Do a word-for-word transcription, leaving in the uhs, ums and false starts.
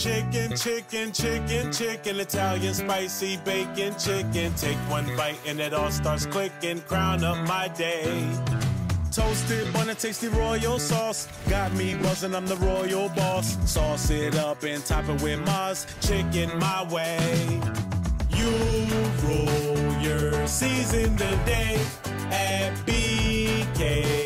Chicken, chicken, chicken, chicken, Italian spicy bacon chicken. Take one bite and it all starts clicking. Crown of my day. Toasted bun and tasty royal sauce. Got me buzzing, I'm the royal boss. Sauce it up and top it with Mars. Chicken my way. You roll your season today at B K.